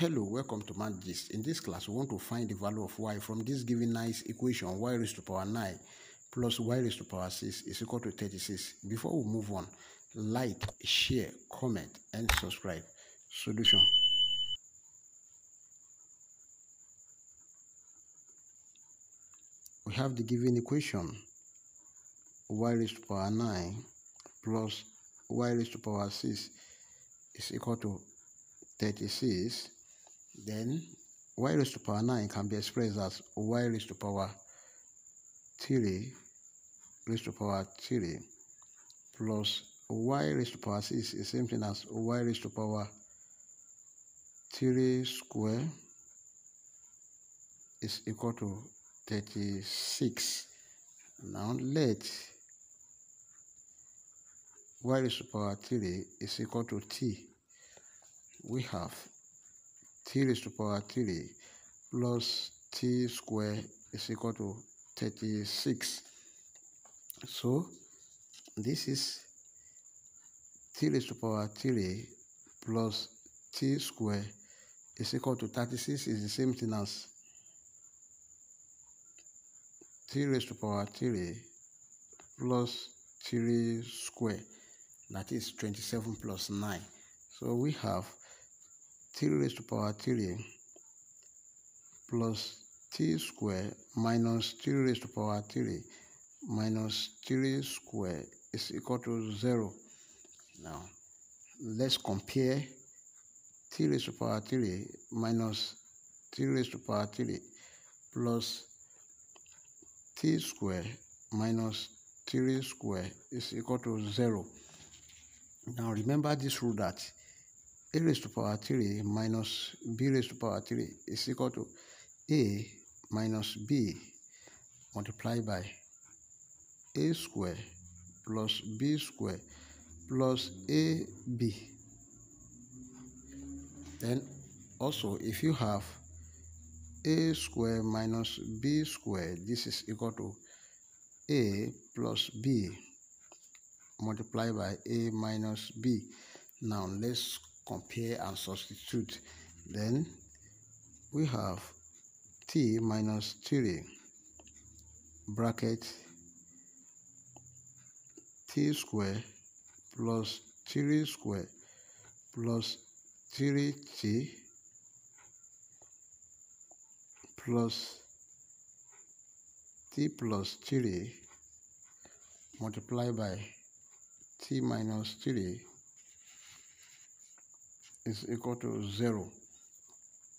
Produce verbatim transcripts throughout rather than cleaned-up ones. Hello, welcome to Mathgist. In this class, we want to find the value of y from this given nice equation, y raised to power nine plus y raised to power six is equal to thirty-six. Before we move on, like, share, comment, and subscribe. Solution. We have the given equation, y raised to power nine plus y raised to power six is equal to thirty-six. Then y raised to power nine can be expressed as y raised to power three raised to power three plus y raised to power six is same thing as y raised to power three square is equal to thirty-six. Now let y raised to power three is equal to t. We have t raised to power three plus t squared is equal to thirty-six. So this is t raised to power three plus t squared is equal to thirty-six is the same thing as t raised to power three plus three squared, that is twenty-seven plus nine. So we have t raised to power three plus t squared minus t raised to power three minus three squared is equal to zero. Now, let's compare t raised to power three minus t raised to power three plus t squared minus three squared is equal to zero. Now, remember this rule that a raised to power three minus b raised to power three is equal to a minus b multiplied by a squared plus b squared plus ab. Then also, if you have a squared minus b squared, this is equal to a plus b multiplied by a minus b. Now let's compare and substitute. Then we have t minus three bracket t squared plus three squared plus three t plus t plus three multiplied by t minus three is equal to zero.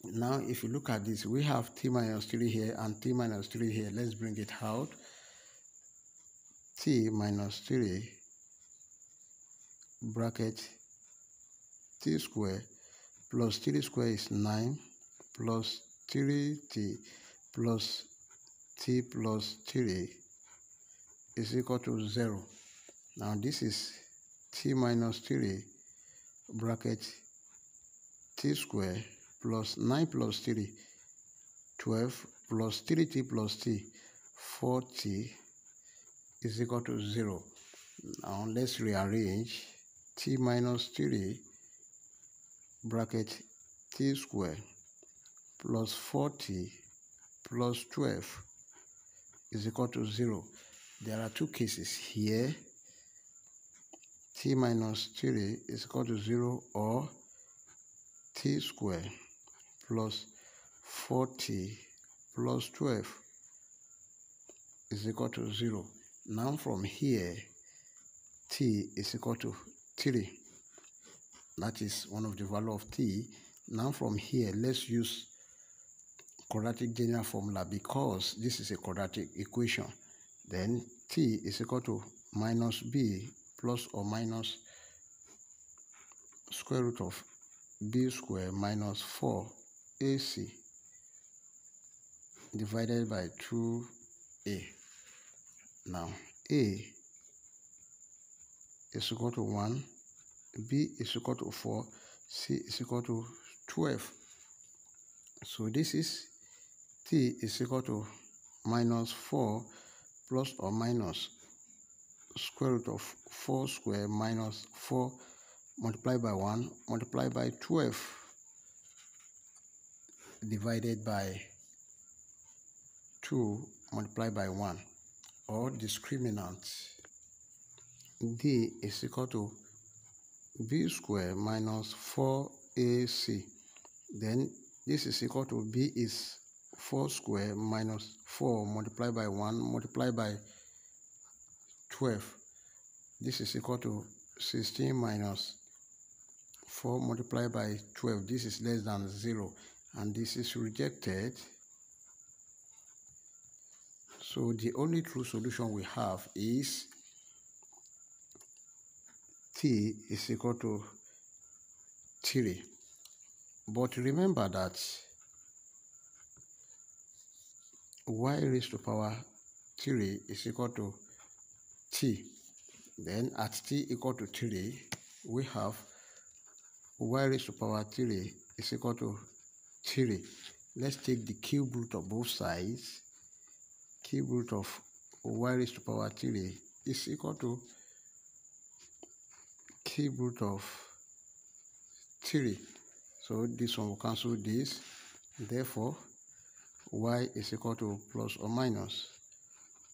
Now if you look at this, we have t minus three here and t minus three here. Let's bring it out. T minus three bracket t squared plus three squared is nine plus three t plus t plus three is equal to zero. Now this is t minus three bracket t squared plus nine plus three, twelve plus three t plus t, four t is equal to zero. Now let's rearrange t minus three bracket t squared plus four t plus twelve is equal to zero. There are two cases here. T minus three is equal to zero, or t squared plus four t plus twelve is equal to zero. Now from here, t is equal to three. That is one of the value of t. Now from here, let's use quadratic general formula because this is a quadratic equation. Then t is equal to minus b plus or minus square root of b squared minus four a c divided by two a. Now a is equal to one, b is equal to four, c is equal to twelve. So this is t is equal to minus four plus or minus square root of four squared minus four multiplied by one multiplied by twelve divided by two multiplied by one, or discriminant D is equal to B squared minus four A C. Then this is equal to B is four squared minus four multiplied by one multiplied by twelve. This is equal to sixteen minus four multiplied by twelve. This is less than zero, and this is rejected. So the only true solution we have is T is equal to three. But remember that y raised to power three is equal to T. Then at T equal to three, we have y raised to power three is equal to three. Let's take the cube root of both sides. Cube root of y raised to power three is equal to cube root of three. So this one will cancel this. Therefore, y is equal to plus or minus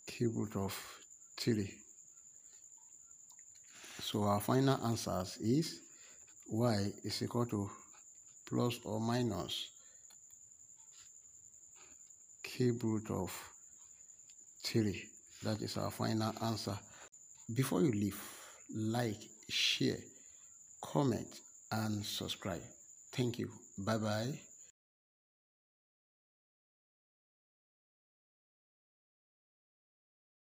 cube root of three. So our final answer is y is equal to plus or minus cube root of three. That is our final answer. Before you leave, like, share, comment, and subscribe. Thank you. Bye bye.